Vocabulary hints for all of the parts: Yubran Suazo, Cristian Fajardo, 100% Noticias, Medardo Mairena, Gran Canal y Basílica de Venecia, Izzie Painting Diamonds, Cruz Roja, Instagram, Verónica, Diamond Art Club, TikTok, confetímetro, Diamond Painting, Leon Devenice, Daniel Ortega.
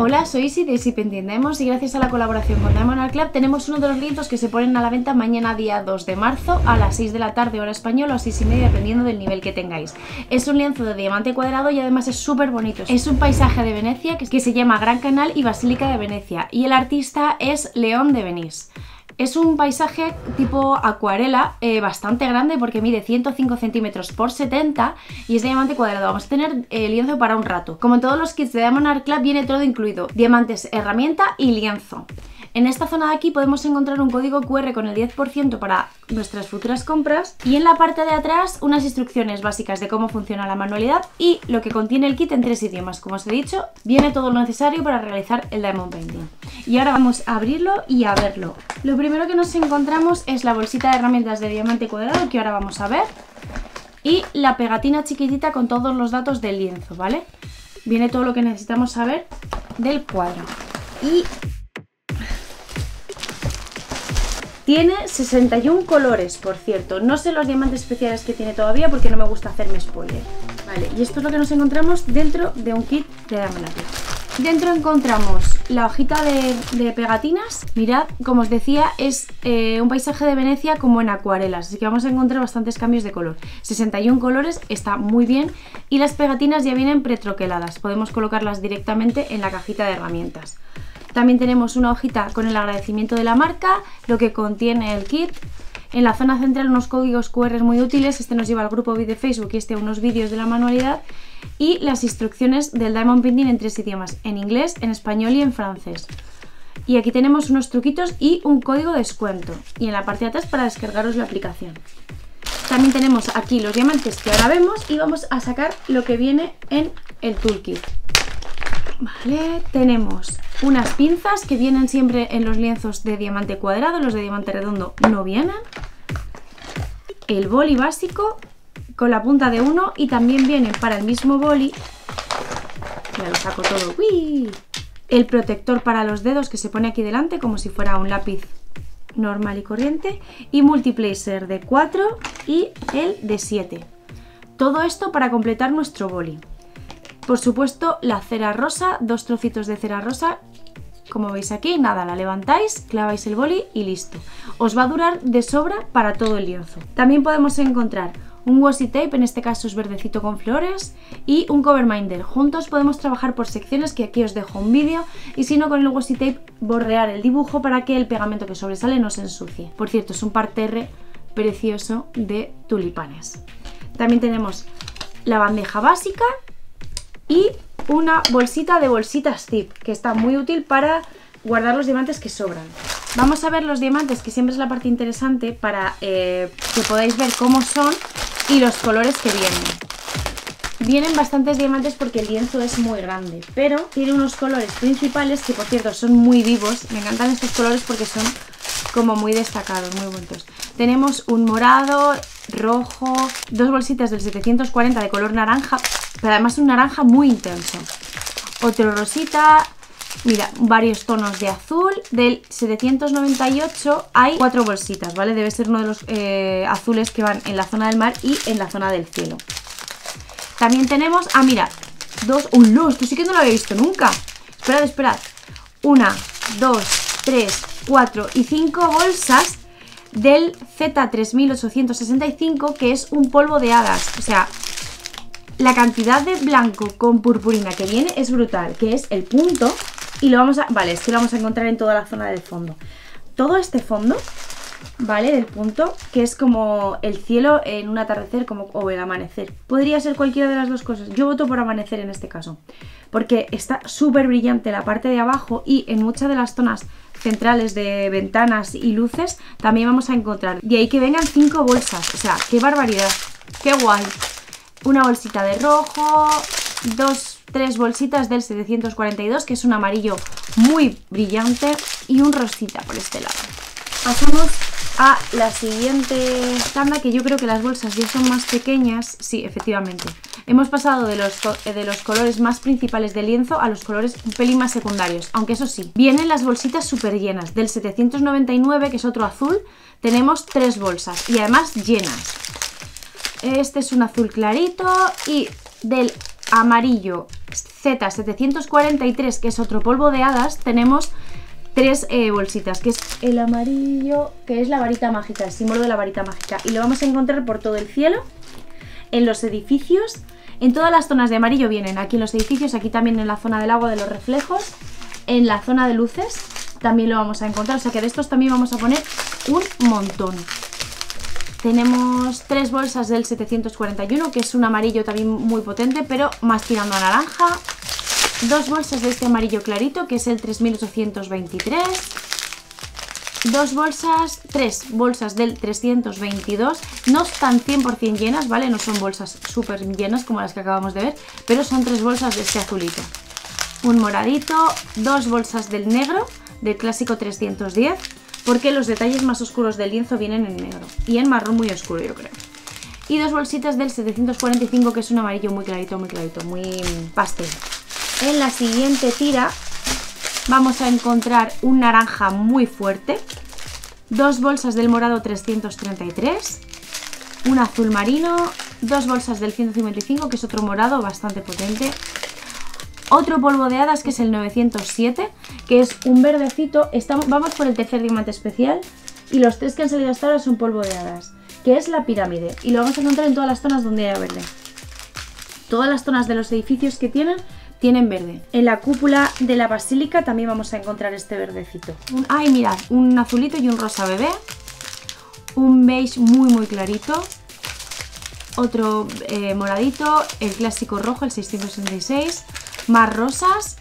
Hola, soy Izzie de Izzie Painting Diamonds y gracias a la colaboración con Diamond Art Club tenemos uno de los lienzos que se ponen a la venta mañana día 2 de marzo a las 6 de la tarde hora española o 6:30 dependiendo del nivel que tengáis. Es un lienzo de diamante cuadrado y además es súper bonito. Es un paisaje de Venecia que se llama Gran Canal y Basílica de Venecia y el artista es Leon Devenice. Es un paisaje tipo acuarela, bastante grande porque mide 105 centímetros por 70 y es de diamante cuadrado. Vamos a tener lienzo para un rato. Como en todos los kits de Diamond Art Club viene todo incluido, diamantes, herramienta y lienzo. En esta zona de aquí podemos encontrar un código QR con el 10% para nuestras futuras compras y en la parte de atrás unas instrucciones básicas de cómo funciona la manualidad y lo que contiene el kit en 3 idiomas. Como os he dicho, viene todo lo necesario para realizar el Diamond Painting. Y ahora vamos a abrirlo y a verlo. Lo primero que nos encontramos es la bolsita de herramientas de diamante cuadrado que ahora vamos a ver y la pegatina chiquitita con todos los datos del lienzo, ¿vale? Viene todo lo que necesitamos saber del cuadro y tiene 61 colores, por cierto. No sé los diamantes especiales que tiene todavía porque no me gusta hacerme spoiler. Vale, y esto es lo que nos encontramos dentro de un kit de Diamond Art Club. Dentro encontramos la hojita de pegatinas. Mirad, como os decía, es un paisaje de Venecia como en acuarelas. Así que vamos a encontrar bastantes cambios de color. 61 colores, está muy bien. Y las pegatinas ya vienen pretroqueladas. Podemos colocarlas directamente en la cajita de herramientas. También tenemos una hojita con el agradecimiento de la marca, lo que contiene el kit. En la zona central unos códigos QR muy útiles, este nos lleva al grupo de Facebook y este a unos vídeos de la manualidad. Y las instrucciones del Diamond Painting en 3 idiomas, en inglés, en español y en francés. Y aquí tenemos unos truquitos y un código de descuento. Y en la parte de atrás para descargaros la aplicación. También tenemos aquí los diamantes que ahora vemos y vamos a sacar lo que viene en el toolkit. Vale, tenemos unas pinzas que vienen siempre en los lienzos de diamante cuadrado, los de diamante redondo no vienen. El boli básico con la punta de 1 y también vienen para el mismo boli. Ya lo saco todo. ¡Uy! El protector para los dedos que se pone aquí delante como si fuera un lápiz normal y corriente. Y multiplacer de 4 y el de 7. Todo esto para completar nuestro boli. Por supuesto, la cera rosa, 2 trocitos de cera rosa, como veis aquí, nada, la levantáis, claváis el boli y listo. Os va a durar de sobra para todo el lienzo. También podemos encontrar un washi tape, en este caso es verdecito con flores, y un coverminder. Juntos podemos trabajar por secciones, que aquí os dejo un vídeo, y si no, con el washi tape bordear el dibujo para que el pegamento que sobresale no se ensucie. Por cierto, es un parterre precioso de tulipanes. También tenemos la bandeja básica y una bolsita de bolsitas zip, que está muy útil para guardar los diamantes que sobran. Vamos a ver los diamantes, que siempre es la parte interesante para que podáis ver cómo son y los colores que vienen. Vienen bastantes diamantes porque el lienzo es muy grande, pero tiene unos colores principales que, por cierto, son muy vivos. Me encantan estos colores porque son como muy destacados, muy bonitos. Tenemos un morado, rojo, 2 bolsitas del 740 de color naranja, pero además un naranja muy intenso. Otro rosita, mira, varios tonos de azul. Del 798 hay 4 bolsitas, ¿vale? Debe ser uno de los azules que van en la zona del mar y en la zona del cielo. También tenemos, ah, mirad, dos, un luz, esto sí que no lo había visto nunca. Esperad, esperad. 1, 2, 3, 4 y 5 bolsas del Z3865, que es un polvo de hadas. O sea, la cantidad de blanco con purpurina que viene es brutal, que es el punto. Y lo vamos a... Vale, es que lo vamos a encontrar en toda la zona del fondo. Todo este fondo, ¿vale? Del punto, que es como el cielo en un atardecer como, o el amanecer. Podría ser cualquiera de las dos cosas. Yo voto por amanecer en este caso, porque está súper brillante la parte de abajo y en muchas de las zonas centrales de ventanas y luces también vamos a encontrar. De ahí que vengan 5 bolsas. O sea, qué barbaridad. Qué guay. Una bolsita de rojo, 3 bolsitas del 742, que es un amarillo muy brillante, y un rosita por este lado. Pasamos a la siguiente tanda, que yo creo que las bolsas ya son más pequeñas. Sí, efectivamente. Hemos pasado de los colores más principales del lienzo a los colores un pelín más secundarios, aunque eso sí, vienen las bolsitas súper llenas. Del 799, que es otro azul, tenemos 3 bolsas y además llenas. Este es un azul clarito y del amarillo Z743, que es otro polvo de hadas, tenemos tres bolsitas, que es el amarillo, que es la varita mágica, el símbolo de la varita mágica, y lo vamos a encontrar por todo el cielo, en los edificios, en todas las zonas de amarillo vienen, aquí en los edificios, aquí también en la zona del agua de los reflejos, en la zona de luces también lo vamos a encontrar, o sea que de estos también vamos a poner un montón. Tenemos tres bolsas del 741, que es un amarillo también muy potente, pero más tirando a naranja. Dos bolsas de este amarillo clarito, que es el 3823. Tres bolsas del 322. No están 100% llenas, ¿vale? No son bolsas súper llenas como las que acabamos de ver, pero son tres bolsas de este azulito. Un moradito, dos bolsas del negro, del clásico 310. Porque los detalles más oscuros del lienzo vienen en negro y en marrón muy oscuro, yo creo. Y dos bolsitas del 745, que es un amarillo muy clarito, muy pastel. En la siguiente tira vamos a encontrar un naranja muy fuerte, dos bolsas del morado 333, un azul marino, dos bolsas del 155, que es otro morado bastante potente. Otro polvo de hadas, que es el 907, que es un verdecito. Vamos por el tercer diamante especial y los tres que han salido hasta ahora son polvo de hadas, que es la pirámide. Y lo vamos a encontrar en todas las zonas donde haya verde. Todas las zonas de los edificios que tienen verde. En la cúpula de la basílica también vamos a encontrar este verdecito. Ay, mirad, un azulito y un rosa bebé. Un beige muy muy clarito. Otro moradito, el clásico rojo, el 666. Más rosas.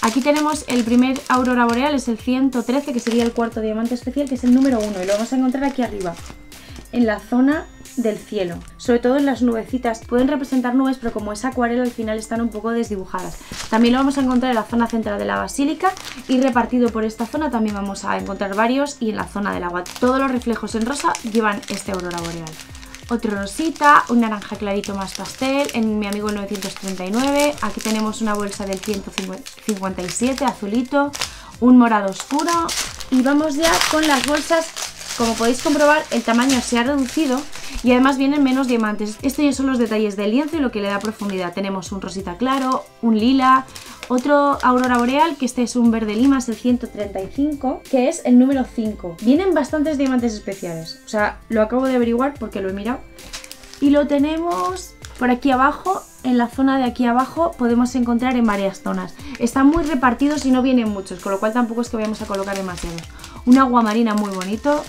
Aquí tenemos el primer aurora boreal, es el 113, que sería el cuarto diamante especial, que es el número 1, y lo vamos a encontrar aquí arriba, en la zona del cielo, sobre todo en las nubecitas. Pueden representar nubes, pero como es acuarela al final están un poco desdibujadas. También lo vamos a encontrar en la zona central de la basílica, y repartido por esta zona también vamos a encontrar varios, y en la zona del agua. Todos los reflejos en rosa llevan este aurora boreal. Otro rosita, un naranja clarito más pastel, en mi amigo el 939, aquí tenemos una bolsa del 157, azulito, un morado oscuro. Y vamos ya con las bolsas. Como podéis comprobar, el tamaño se ha reducido y además vienen menos diamantes. Estos ya son los detalles del lienzo y lo que le da profundidad. Tenemos un rosita claro, un lila, otro aurora boreal, que este es un verde lima, es el 135, que es el número 5. Vienen bastantes diamantes especiales, o sea, lo acabo de averiguar porque lo he mirado. Y lo tenemos por aquí abajo, en la zona de aquí abajo podemos encontrar en varias zonas. Están muy repartidos y no vienen muchos, con lo cual tampoco es que vayamos a colocar demasiados. Un aguamarina muy bonito,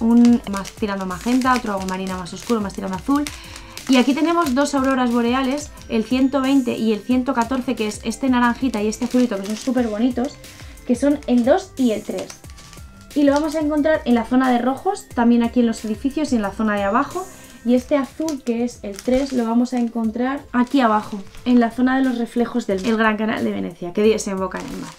un más tirando magenta, otro aguamarina más oscuro, más tirando azul. Y aquí tenemos dos auroras boreales, el 120 y el 114, que es este naranjita y este azulito, que son súper bonitos, que son el 2 y el 3. Y lo vamos a encontrar en la zona de rojos, también aquí en los edificios y en la zona de abajo. Y este azul, que es el 3, lo vamos a encontrar aquí abajo, en la zona de los reflejos del Gran Canal de Venecia, que desemboca en el mar.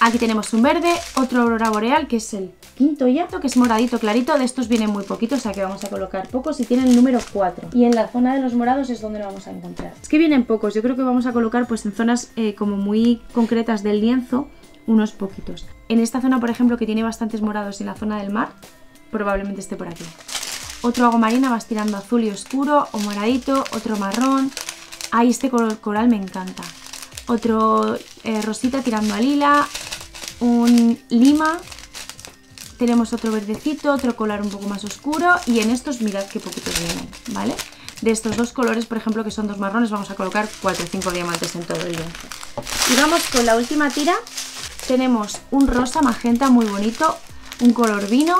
Aquí tenemos un verde, otro aurora boreal, que es el quinto ya, que es moradito clarito. De estos vienen muy poquitos, o sea que vamos a colocar pocos, y tiene el número 4. Y en la zona de los morados es donde lo vamos a encontrar. Es que vienen pocos, yo creo que vamos a colocar pues en zonas como muy concretas del lienzo, unos poquitos. En esta zona, por ejemplo, que tiene bastantes morados, y en la zona del mar, probablemente esté por aquí. Otro aguamarina más tirando azul y oscuro, o moradito, otro marrón. Ay, este color coral me encanta. Otro rosita tirando a lila, un lima, tenemos otro verdecito, otro color un poco más oscuro, y en estos mirad qué poquitos vienen, ¿vale? De estos dos colores, por ejemplo, que son dos marrones, vamos a colocar 4 o 5 diamantes en todo el lienzo. Y vamos con la última tira. Tenemos un rosa magenta muy bonito, un color vino,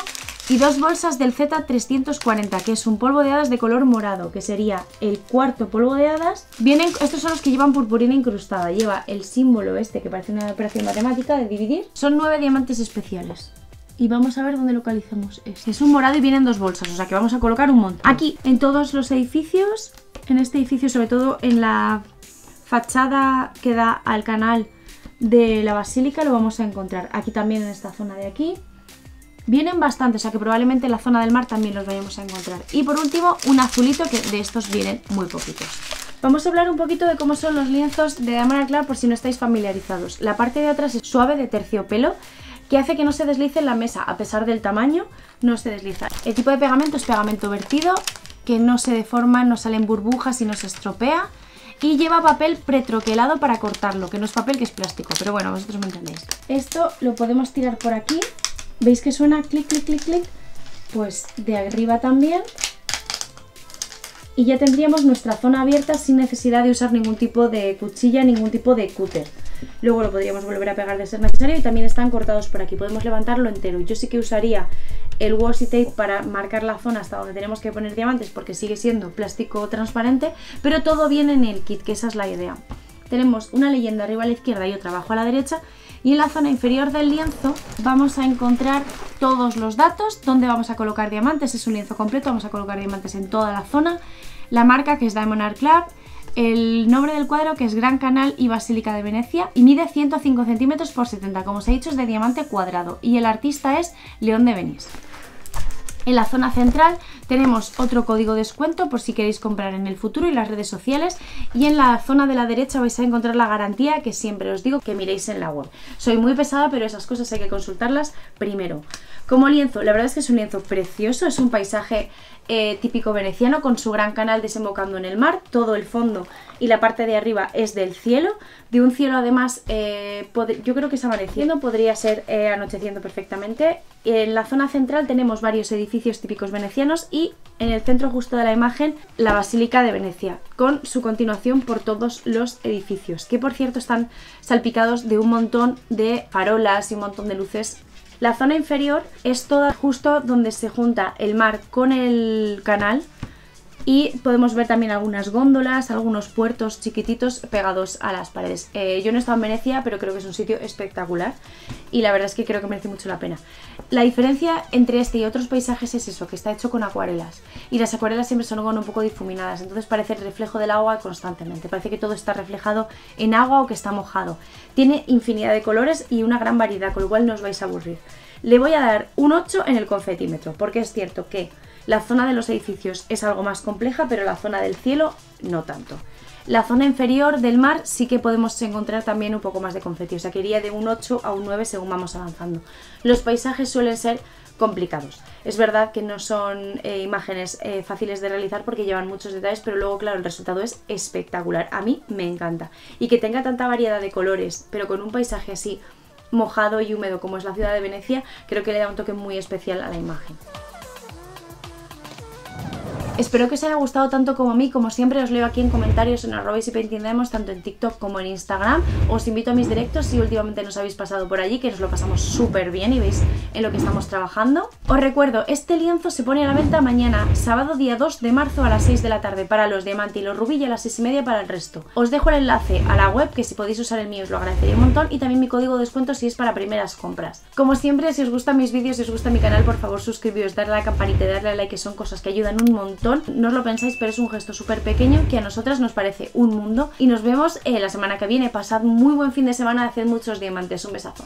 y dos bolsas del Z340, que es un polvo de hadas de color morado, que sería el cuarto polvo de hadas. Vienen, estos son los que llevan purpurina incrustada, lleva el símbolo este que parece una operación matemática de dividir. Son 9 diamantes especiales. Y vamos a ver dónde localizamos este. Es un morado y vienen dos bolsas, o sea que vamos a colocar un montón. Aquí, en todos los edificios, en este edificio, sobre todo en la fachada que da al canal de la basílica, lo vamos a encontrar. Aquí también, en esta zona de aquí. Vienen bastantes, o sea que probablemente en la zona del mar también los vayamos a encontrar. Y por último, un azulito, que de estos vienen muy poquitos. Vamos a hablar un poquito de cómo son los lienzos de Diamond Art Club, por si no estáis familiarizados. La parte de atrás es suave, de terciopelo, que hace que no se deslice en la mesa. A pesar del tamaño, no se desliza. El tipo de pegamento es pegamento vertido, que no se deforma, no salen burbujas y no se estropea. y lleva papel pretroquelado para cortarlo, que no es papel, que es plástico, pero bueno, vosotros me entendéis. Esto lo podemos tirar por aquí, ¿veis que suena clic, clic, clic, clic? Pues de arriba también. Y ya tendríamos nuestra zona abierta sin necesidad de usar ningún tipo de cuchilla, ningún tipo de cúter. Luego lo podríamos volver a pegar de ser necesario y también están cortados por aquí, podemos levantarlo entero. Yo sí que usaría el washi tape para marcar la zona hasta donde tenemos que poner diamantes porque sigue siendo plástico transparente, pero todo viene en el kit, que esa es la idea. Tenemos una leyenda arriba a la izquierda y otra abajo a la derecha, y en la zona inferior del lienzo vamos a encontrar todos los datos, dónde vamos a colocar diamantes. Es un lienzo completo, vamos a colocar diamantes en toda la zona, la marca, que es Diamond Art Club, el nombre del cuadro, que es Gran Canal y Basílica de Venecia, y mide 105 centímetros por 70, como os he dicho, es de diamante cuadrado, y el artista es Leon Devenice. En la zona central tenemos otro código de descuento por si queréis comprar en el futuro y las redes sociales. Y en la zona de la derecha vais a encontrar la garantía, que siempre os digo que miréis en la web. Soy muy pesada, pero esas cosas hay que consultarlas primero. Como lienzo, la verdad es que es un lienzo precioso, es un paisaje típico veneciano con su gran canal desembocando en el mar. Todo el fondo y la parte de arriba es del cielo, de un cielo además, yo creo que es amaneciendo, podría ser anocheciendo perfectamente. En la zona central tenemos varios edificios típicos venecianos y en el centro justo de la imagen la Basílica de Venecia, con su continuación por todos los edificios, que por cierto están salpicados de un montón de farolas y un montón de luces. La zona inferior es toda justo donde se junta el mar con el canal, y podemos ver también algunas góndolas, algunos puertos chiquititos pegados a las paredes. Yo no he estado en Venecia, pero creo que es un sitio espectacular y la verdad es que creo que merece mucho la pena. La diferencia entre este y otros paisajes es eso, que está hecho con acuarelas, y las acuarelas siempre son un poco difuminadas, entonces parece el reflejo del agua constantemente, parece que todo está reflejado en agua o que está mojado. Tiene infinidad de colores y una gran variedad, con lo cual no os vais a aburrir. Le voy a dar un 8 en el confetímetro, porque es cierto que la zona de los edificios es algo más compleja, pero la zona del cielo no tanto. La zona inferior del mar sí que podemos encontrar también un poco más de confeti, o sea que iría de un 8 a un 9 según vamos avanzando. Los paisajes suelen ser complicados. Es verdad que no son imágenes fáciles de realizar porque llevan muchos detalles, pero luego claro, el resultado es espectacular. A mí me encanta. Y que tenga tanta variedad de colores, pero con un paisaje así mojado y húmedo como es la ciudad de Venecia, creo que le da un toque muy especial a la imagen. Espero que os haya gustado tanto como a mí. Como siempre os leo aquí en comentarios en @izziepaitingdiamonds, tanto en TikTok como en Instagram. Os invito a mis directos si últimamente nos habéis pasado por allí, que nos lo pasamos súper bien y veis en lo que estamos trabajando. Os recuerdo, este lienzo se pone a la venta mañana, sábado día 2 de marzo a las 6 de la tarde para los diamantes y los rubí, y a las 6:30 para el resto. Os dejo el enlace a la web, que si podéis usar el mío os lo agradecería un montón, y también mi código de descuento si es para primeras compras. Como siempre, si os gustan mis vídeos, si os gusta mi canal, por favor suscribiros, darle a la campanita y darle a like, que son cosas que ayudan un montón. No os lo pensáis, pero es un gesto súper pequeño que a nosotras nos parece un mundo, y nos vemos la semana que viene. Pasad muy buen fin de semana, haced muchos diamantes, un besazo.